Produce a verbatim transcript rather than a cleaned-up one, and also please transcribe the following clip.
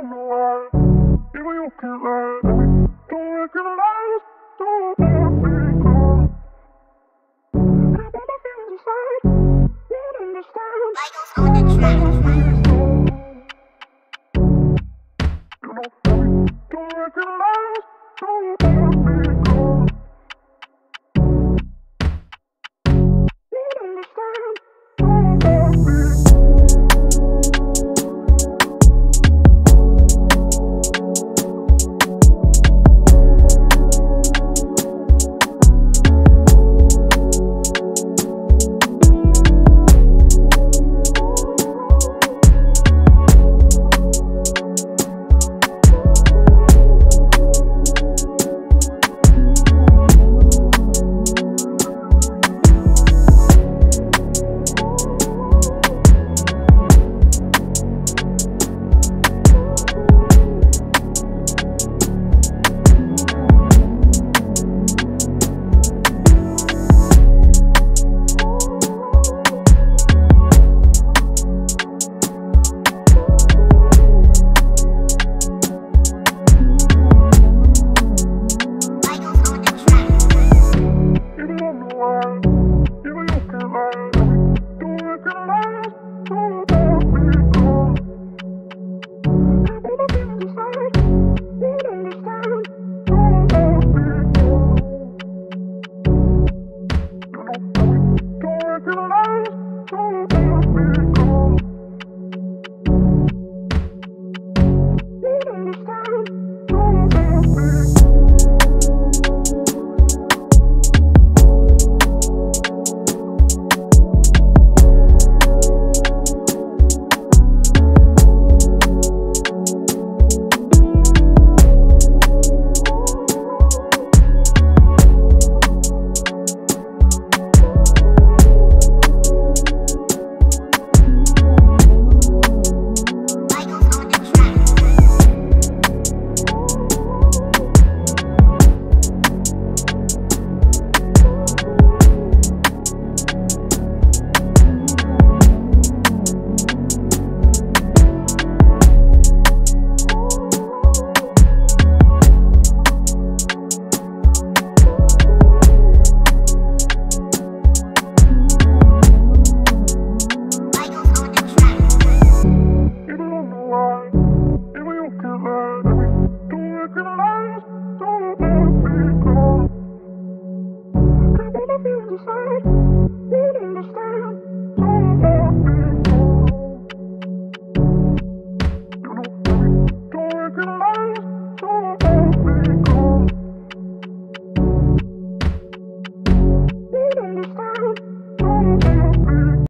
don't know why. Even you can't lie to me. Don't recognize, don't let me go. I put my feelings aside, won't understand. Michael's on the track. You know, don't recognize.